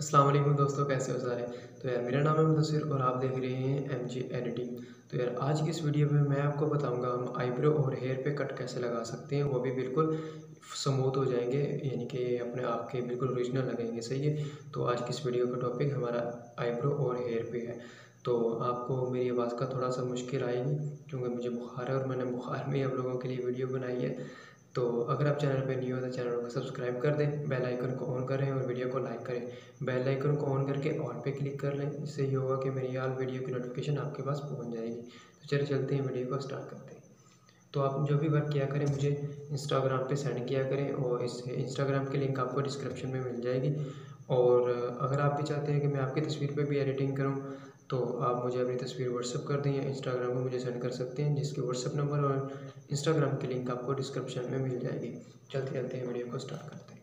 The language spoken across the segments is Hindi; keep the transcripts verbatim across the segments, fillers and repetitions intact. अस्सलाम वालेकुम दोस्तों, कैसे हो सारे। तो यार मेरा नाम है मुदस्सिर और आप देख रहे हैं एम जी एडिटिंग। तो यार आज की इस वीडियो में मैं आपको बताऊंगा हम आईब्रो और हेयर पे कट कैसे लगा सकते हैं, वो भी बिल्कुल स्मूथ हो जाएंगे, यानी कि अपने आप के बिल्कुल ओरिजिनल लगेंगे। सही है। तो आज की इस वीडियो का टॉपिक हमारा आईब्रो और हेयर पे है। तो आपको मेरी आवाज़ का थोड़ा सा मुश्किल आएगी क्योंकि मुझे बुखार है और मैंने बुखार में ही आप लोगों के लिए वीडियो बनाई है। तो अगर आप चैनल पर न्यू हो तो चैनल को सब्सक्राइब कर दें, बेल आइकन को ऑन करें और वीडियो को लाइक करें। बेल आइकन को ऑन करके ऑल पे क्लिक कर लें, इससे ये होगा कि मेरी हर वीडियो की नोटिफिकेशन आपके पास पहुंच जाएगी। तो चलिए चलते हैं, वीडियो को स्टार्ट करते हैं। तो आप जो भी वर्क किया करें मुझे इंस्टाग्राम पे सेंड किया करें और इस इंस्टाग्राम की लिंक आपको डिस्क्रिप्शन में मिल जाएगी। और अगर आप भी चाहते हैं कि मैं आपकी तस्वीर पर भी एडिटिंग करूँ तो आप मुझे अपनी तस्वीर व्हाट्सअप कर दें या इंस्टाग्राम पर मुझे सेंड कर सकते हैं, जिसके व्हाट्सअप नंबर और इंस्टाग्राम की लिंक आपको डिस्क्रिप्शन में मिल जाएगी। चलते चलते हैं वीडियो को स्टार्ट करते हैं।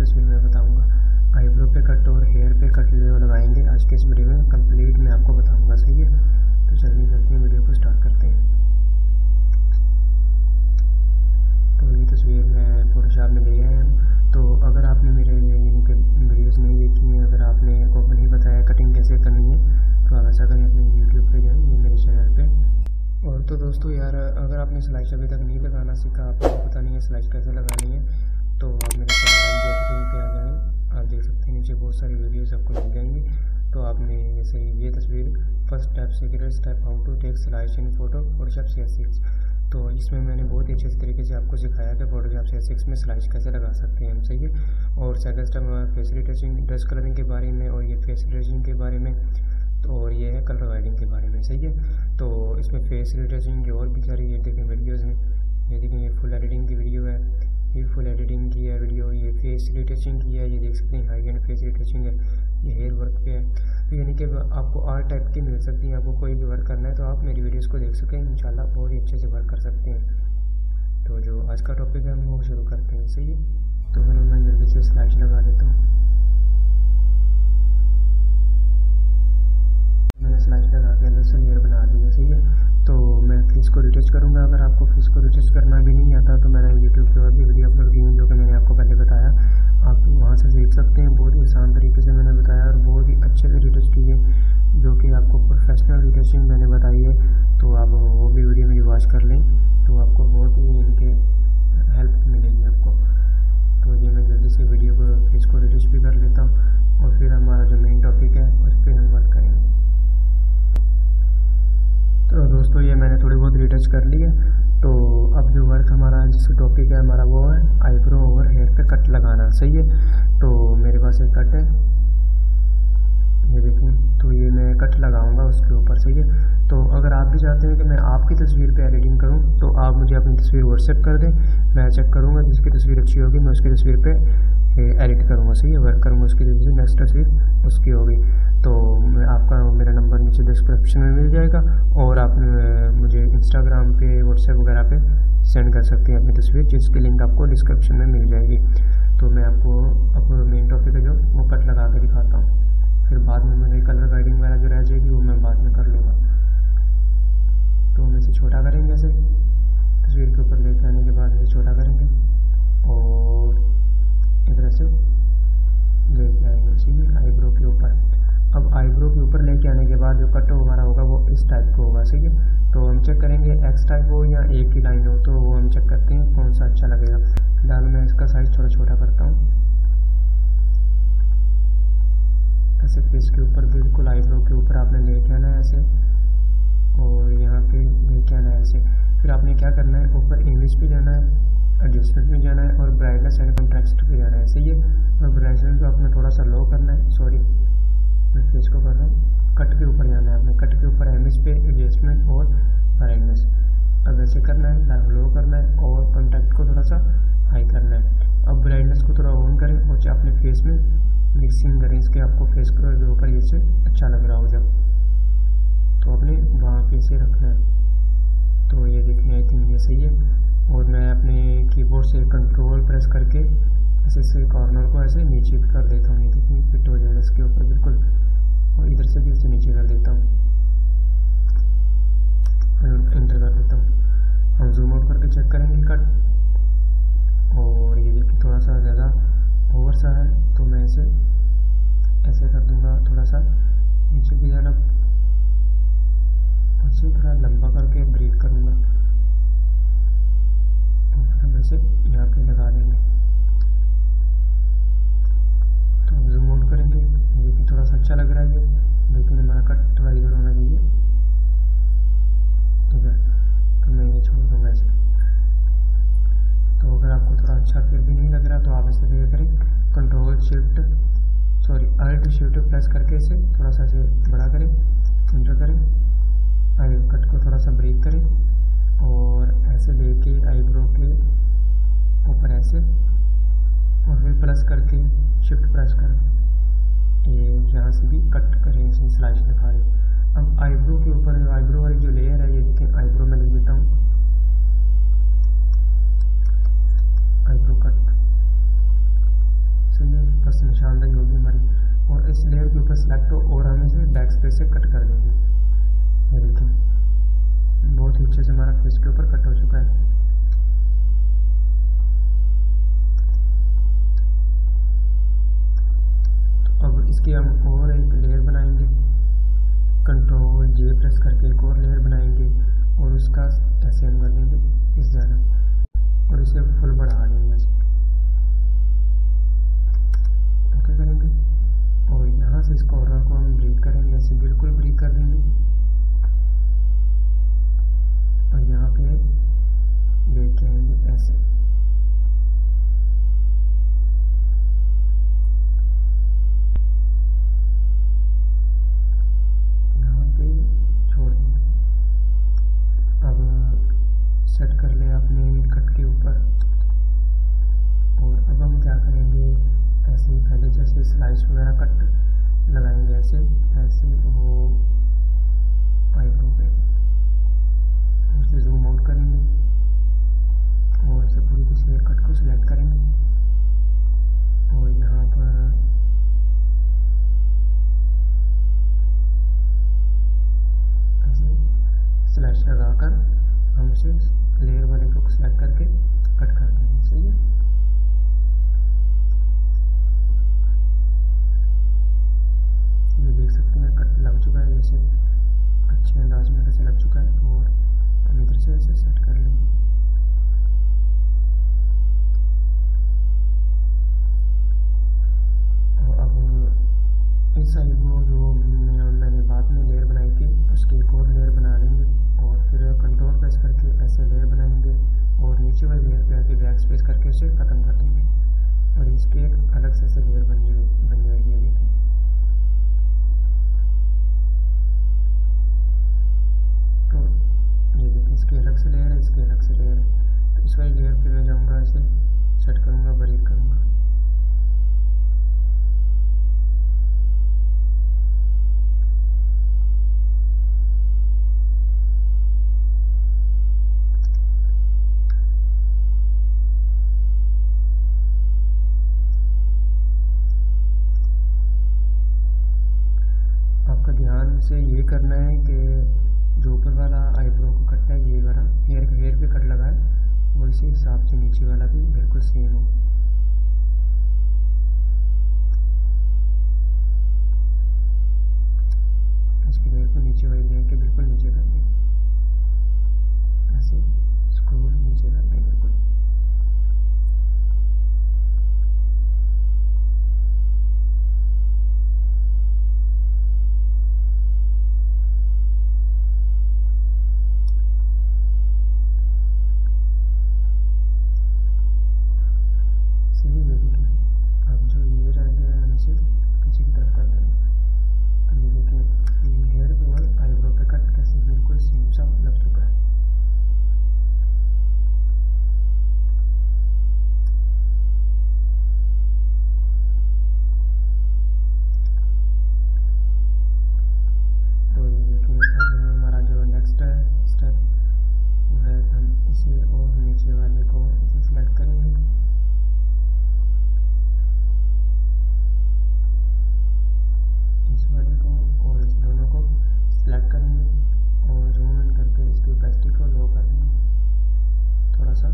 तस्वीर में बताऊंगा आईब्रो पे कट और हेयर पे कट जो लगाएंगे आज के इस वीडियो में कंप्लीट मैं आपको बताऊंगा। सही है। तो जल्दी जल्दी वीडियो को स्टार्ट करते हैं। तो ये तस्वीर मैं फोटोशॉप में लिया है। तो अगर आपने मेरे इनके वीडियोज़ नहीं देखी है, अगर आपने ओपन नहीं बताया कटिंग कैसे करनी है तो आप ऐसा करें, अपने यूट्यूब पर जाएँ या मेरे चैनल पर। और तो दोस्तों यार अगर आपने स्लाइस अभी तक नहीं लगाना सीखा, आपको पता नहीं है स्लाइस कैसे लगानी है, तो आप मेरे चैनल एम जी एडिटिंग पे आ जाएँ। आप देख सकते हैं नीचे बहुत सारी वीडियोस आपको मिल जाएंगी। तो आपने जैसे ये तस्वीर first step secret step how to take slice in photo Photoshop C S six, तो इसमें मैंने बहुत ही अच्छे तरीके से आपको सिखाया कि फोटोशॉप सी एस सिक्स में स्लाइस कैसे लगा सकते हैं हम। सही है। और सेकंड स्टेप हमारा फेस रिटचिंग ड्रेस कलरिंग के बारे में, और ये फेस रिटचिंग के बारे में और ये है कलर वाइडिंग के बारे में। सही है। तो इसमें फेस रिटचिंग की और भी सारी ये देखें वीडियोज़ में, ये देखें ये फुल एडिटिंग की वीडियो है, ये फुल एडिटिंग की है वीडियो, ये फेस रिटचिंग की है, ये देख सकते हैं हाई एंड फेस रिटचिंग है, ये हेयर वर्क पे है। तो यानी कि आपको आर्ट टाइप की मिल सकती है। आपको कोई भी वर्क करना है तो आप मेरी वीडियोस को देख सकें, इंशाल्लाह बहुत ही अच्छे से वर्क कर सकते हैं। तो जो आज का टॉपिक है हम वो शुरू करते हैं। सही है। तो फिर मैं जल्दी से स्लाइड लगा देता हूँ। मैंने स्लाइड लगा के अंदर से लेयर बना दी है। सही है। तो मैं फेस को रिटच करूँगा। अगर आपको फेस को रिटच करना भी नहीं आता तो मैंने यूट्यूब पर भी वीडियो अपलोड की है जो कि मैंने आपको पहले बताया, आप वहाँ से देख सकते हैं। बहुत ही आसान तरीके से मैंने बताया और बहुत ही अच्छे से रिटच की है जो कि आपको प्रोफेशनल रिटचिंग मैंने बताई है। तो आप वो भी वीडियो मेरी वॉच कर लें तो आपको बहुत ही इनके हेल्प मिलेगी आपको। तो ये मैं जल्दी से वीडियो को फेस को रिटच भी कर लेता हूँ और फिर हमारा जो मेन टॉपिक है उस पर हम वर्क करेंगे। तो दोस्तों ये मैंने थोड़ी बहुत रिटच कर ली है। तो अब जो वर्क हमारा जिस टॉपिक है हमारा वो है आईब्रो और हेयर पे कट लगाना। सही है। तो मेरे पास एक कट है, ये देखिए, तो ये मैं कट लगाऊंगा उसके ऊपर। सही है। तो अगर आप भी चाहते हैं कि मैं आपकी तस्वीर पे एडिटिंग करूं तो आप मुझे अपनी तस्वीर व्हाट्सएप कर दें, मैं चेक करूंगा, जिसकी तस्वीर अच्छी होगी मैं उसकी तस्वीर पे एडिट करूंगा। सही है। वर्क करूंगा उसकी तस्वीर, नेक्स्ट तस्वीर उसकी होगी। तो आपका मेरा नंबर नीचे डिस्क्रिप्शन में मिल जाएगा और आप मुझे इंस्टाग्राम पे व्हाट्सएप वगैरह पे सेंड कर सकते हैं अपनी तस्वीर, जिसकी लिंक आपको डिस्क्रिप्शन में मिल जाएगी। तो मैं आपको अपना मेन टॉपिक है जो वो कट लगा के दिखाता हूँ, फिर बाद में मेरी कलर गाइडिंग वगैरह जो रह जाएगी वो मैं बाद में कर लूँगा। तो हम इसे छोटा करेंगे, ऐसे तस्वीर के ऊपर लेके आने के बाद इसे छोटा करेंगे और इस तरह से लेके आएंगे उसी में आईब्रो के ऊपर। अब आईब्रो के ऊपर लेके आने के बाद जो कट हमारा होगा वो इस टाइप का होगा। सही है। तो हम चेक करेंगे एक्स टाइप हो या एक ही लाइन हो, तो वो हम चेक करते हैं कौन सा अच्छा लगेगा। फिलहाल मैं इसका साइज थोड़ा छोटा करता हूँ। ऐसे फेस के ऊपर बिल्कुल आईब्रो के ऊपर आपने लेके आना है ऐसे, और यहाँ पे लेके आना है ऐसे। फिर आपने क्या करना है, ऊपर इमेज पे जाना है, एडजस्टमेंट में जाना है और ब्राइटनेस एंड कंट्रास्ट पे जाना है। सही है। और ब्राइटनेस को आपने थोड़ा सा लो करना है, सॉरी फेस को कर रहा हूँ, कट के ऊपर जाना है आपने, कट के ऊपर एमएस पे एडजस्टमेंट और ब्राइटनेस अब ऐसे करना है, लो करना है और कॉन्ट्रास्ट को थोड़ा सा हाई करना है। अब ब्राइटनेस को थोड़ा ऑन करें और अपने फेस में मिक्सिंग करें इसके, आपको फेस को जो ऊपर जैसे अच्छा लग रहा हो जब, तो आपने वहाँ पे इसे रखना है। तो ये ये सही है। और मैं अपने कीबोर्ड से कंट्रोल प्रेस करके ऐसे से कॉर्नर को ऐसे नीचे कर देता हूँ, ये कितनी फिट हो जाएगा इसके ऊपर बिल्कुल, और इधर से भी इसे नीचे कर देता हूँ, इंटर कर देता हूँ। हम जूम आउट करके चेक करेंगे कट, और ये देखिए थोड़ा सा ज़्यादा ओवर सा है तो मैं इसे ऐसे कर दूँगा, थोड़ा सा नीचे की तरफ उसे थोड़ा लंबा करके ब्रेक करूँगा, तो वैसे यहाँ पे लगा देंगे। तो हम जूम आउट करेंगे, ये भी थोड़ा सा अच्छा लग रहा है ये, लेकिन हमारा कट थोड़ा इधर होना चाहिए। ठीक है, तो मैं ये छोड़ दूँगा ऐसे। तो अगर आपको थोड़ा अच्छा फिर भी नहीं लग रहा तो आप इसे देख करें control shift sorry alt shift press करके इसे थोड़ा सा इसे बड़ा करें, इंटर करें, आई कट को थोड़ा सा ब्रेक करें और ऐसे लेके आईब्रो के ऊपर ऐसे और फिर प्लस करके शिफ्ट प्रेस करें, ये यहाँ से भी कट करें, इसमें स्लाइस दिखा रहे। अब आईब्रो के ऊपर आईब्रो वाली जो लेयर है ये देखिए, आईब्रो में लिख देता हूँ आईब्रो कट, सही है, बस निशानदाही होगी हमारी। और इस लेयर के ऊपर सेलेक्ट हो और हम इसे बैक स्पेस से कट कर देंगे। ये देखिए बहुत ही अच्छे से हमारा फेस के ऊपर कट हो चुका है। तो अब इसकी हम और एक लेयर बनाएंगे, कंट्रोल जे प्रेस करके एक और लेयर बनाएंगे और उसका ऐसे हम कर देंगे इस तरह, और इसे फुल बढ़ा देंगे, ओके करेंगे। और यहाँ से इस कॉर्नर को हम ब्रेक करेंगे, ऐसे बिल्कुल ब्रेक कर देंगे, और यहाँ पे लेके आएंगे ऐसे, यहाँ पे छोड़ देंगे। अब सेट कर ले अपने कट के ऊपर, और अब हम क्या करेंगे, ऐसे ही पहले जैसे स्लाइस वगैरह कट लगाएंगे ऐसे ऐसे वो आईब्रो पे, उसे जूम आउट करेंगे और उसे पूरी किसी हेयर कट को सिलेक्ट करेंगे और यहाँ पर ऐसे स्लैश लगा कर हम उसे लेयर वाले को सिलेक्ट करके कट कर देंगे, सही है। ये देख सकते हैं कट लग चुका है, जैसे अच्छे अंदाज में कैसे लग चुका है। और हम इधर से ऐसे सेट कर लेंगे, और अब इस आईब्रो जो मैं मैंने बाद में लेयर बनाई थी उसकी एक और लेयर बना लेंगे, और फिर कंट्रोल प्रेस करके ऐसे लेयर बनाएंगे और नीचे वाली लेयर पे आके बैक स्पेस करके उसे ख़त्म कर देंगे, और इसके एक अलग से ऐसे लेयर बन जाएगी बन जाएगी ये देखिए। इसकी अलग से लेयर है, इसकी अलग से लेयर है, तो इस वाली लेयर पे मैं जाऊंगा, इसे सेट करूंगा, ब्रेक करूंगा, आपका ध्यान से ये करना है कि जो ऊपर वाला आईब्रो को कट है ये वाला हेयर के हेयर पे कट लगा है और इसी हिसाब से नीचे वाला भी बिल्कुल सेम हो। इसकी हेयर को नीचे वाली हेयर के बिल्कुल नीचे कर दें, ऐसे स्क्रोल नीचे कर दें बिल्कुल। से और नीचे वाले को इसे सेलेक्ट करेंगे। इस वाले को और इस दोनों को सेलेक्ट करेंगे और जूम इन करके इसकी ओपेसिटी को लो कर देंगे, थोड़ा सा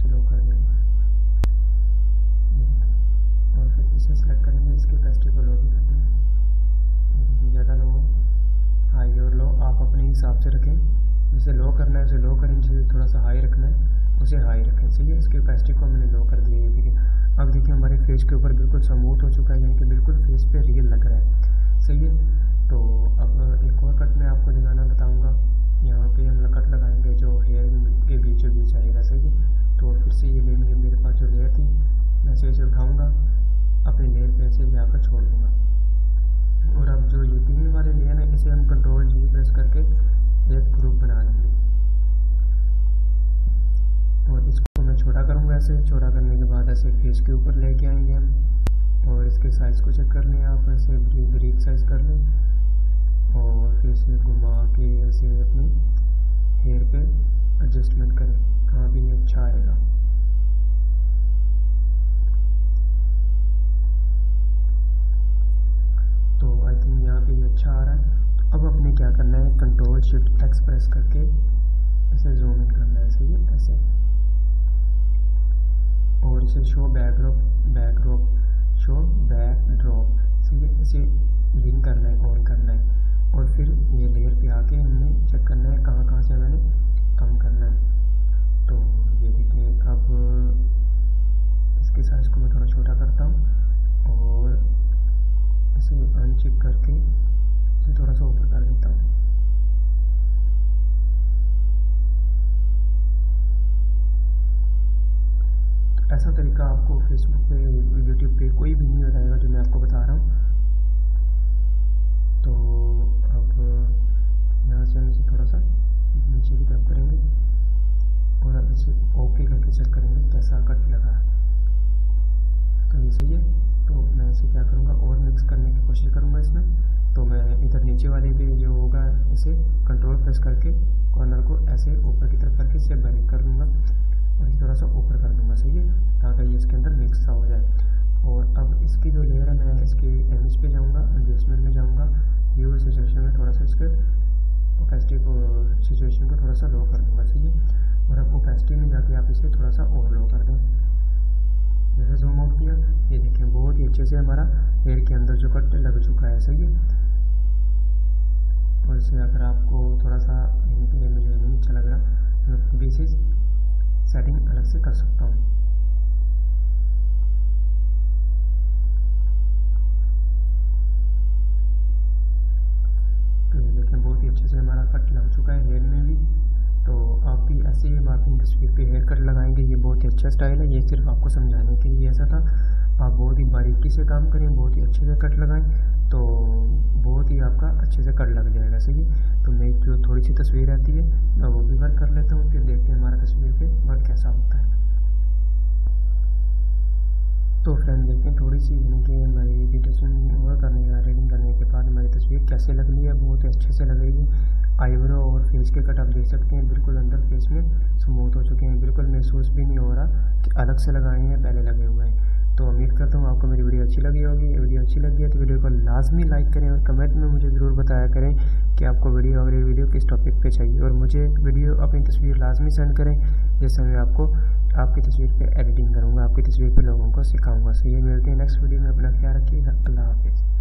स्लो कर देंगे और फिर इसे सेलेक्ट करेंगे, इसकी ओपेसिटी को लो भी कर देंगे। ज़्यादा लो हाई और लो आप अपने हिसाब से रखें, उसे लो करना है उसे लो करें, जिसे थोड़ा सा हाई रखना है उसे हाई रखें। चलिए इसकी ओपेसिटी को हमने लो कर दिया है। ठीक है, अब देखिए हमारे फेस के ऊपर बिल्कुल स्मूथ हो चुका है, यानी कि बिल्कुल फेस पे रियल लग रहा है। सही है, तो अब एक और कट मैं आपको लगाना बताऊंगा। यहाँ पे हम कट लगाएंगे जो हेयर के बीचों बीच आएगा। सही है, तो फिर से ये लेंगे, मेरे पास जो लेयर थी मैं ऐसे उठाऊँगा, अपने लेयर पे ऐसे ले आकर छोड़ दूँगा। और अब जो ये तीन वाले लेयर है इसे हम कंट्रोल जी प्रेस करके एक ग्रुप बना लेंगे और इसको मैं छोटा करूँगा। ऐसे छोटा करने के बाद ऐसे फेस के ऊपर लेके आएंगे हम और इसके साइज़ को चेक कर लें आप, ऐसे बरीक बरीक साइज़ कर लें और फिर इसे घुमा के ऐसे अपने हेयर पे एडजस्टमेंट करें। हाँ भी अच्छा आएगा। तो आई थिंक यहाँ पे अच्छा आ रहा है। अब अपने क्या करना है, कंट्रोल शिफ्ट एक्स प्रेस करके ऐसे जूम इन करना है, ऐसे ऐसे और इसे show backdrop backdrop show backdrop सही है, इसे लीन करना है ऑन करना है और फिर ये लेयर पे आके हमने चेक करना है कहाँ कहाँ से मैंने कम करना है। तो ये देखिए, अब इसके साइज को मैं थोड़ा छोटा करता हूँ और इसे अनचेक करके थोड़ा सा ऊपर कर देता हूँ। तो ऐसा तरीका आपको फेसबुक पे यूट्यूब पे कोई भी नहीं बताएगा जो मैं आपको बता रहा हूँ। तो अब यहाँ से हम इसे थोड़ा सा नीचे की तरफ करेंगे और अब इसे ओके करके चेक करेंगे कैसा कट लगा। तो सही है, तो मैं इसे क्या करूँगा और मिक्स करने की कोशिश करूँगा इसमें। तो मैं इधर नीचे वाले पे जो होगा इसे कंट्रोल प्रेस करके कॉर्नर को ऐसे ऊपर की तरफ करके इसे बारीक कर दूंगा और इसे थोड़ा सा ऊपर कर दूंगा। सही है, ताकि ये इसके अंदर मिक्स सा हो जाए। और अब इसकी जो लेयर है मैं इसके इमेज पे जाऊंगा, एडजस्टमेंट में जाऊंगा, व्यू सिचुएशन में थोड़ा सा इसके ओपेसिटी को सिचुएशन को थोड़ा सा लो कर दूँगा। सही है, और अब ओपेसिटी में जाके आप इसे थोड़ा सा और लो कर दें। जैसे जूम आउट किया, ये देखिए बहुत ही अच्छे से हमारा हेयर के अंदर जो कट लग चुका है। सही है, और इसमें अगर आपको थोड़ा सा इनके मुझे नहीं अच्छा लग रहा मैं तो बेसिक सेटिंग अलग से कर सकता हूँ। तो देखिए बहुत ही अच्छे से हमारा कट लग चुका है हेयर में भी। तो आप भी ऐसे ही मार्किंग तस्वीर पे हेयर कट लगाएंगे, ये बहुत ही अच्छा स्टाइल है। ये सिर्फ आपको समझाने के लिए ऐसा था, आप बहुत ही बारीकी से काम करें, बहुत ही अच्छे से कट लगाएं तो बहुत ही आपका अच्छे से कट लग जाएगा। सही है, तो मेरी जो थोड़ी सी तस्वीर रहती है मैं वो भी वर्क कर लेता हूँ, फिर देखते हैं हमारा तस्वीर पे वर्क कैसा होता है। तो फ्रेंड देखें थोड़ी सी इनके हमारी एडिटेशन करने का रेडिंग करने के बाद हमारी तस्वीर कैसे लग रही है, बहुत ही अच्छे से लग रही है। आईब्रो और फेस के कट आप देख सकते हैं बिल्कुल अंदर फेस में स्मूथ हो चुके हैं, बिल्कुल महसूस भी नहीं हो रहा कि अलग से लगाए हैं पहले लगे हुए हैं। तो उम्मीद करता हूँ आपको मेरी वीडियो अच्छी लगी होगी। वीडियो अच्छी लगी है तो वीडियो को लाजमी लाइक करें और कमेंट में मुझे ज़रूर बताया करें कि आपको वीडियो अगली वीडियो किस टॉपिक पे चाहिए और मुझे वीडियो अपनी तस्वीर लाजमी सेंड करें, जैसे मैं आपको आपकी तस्वीर पे एडिटिंग करूँगा, आपकी तस्वीर पे लोगों को सिखाऊंगा। सो ये मिलते हैं नेक्स्ट वीडियो में, अपना ख्याल रखिएगा, अल्लाह हाफिज़।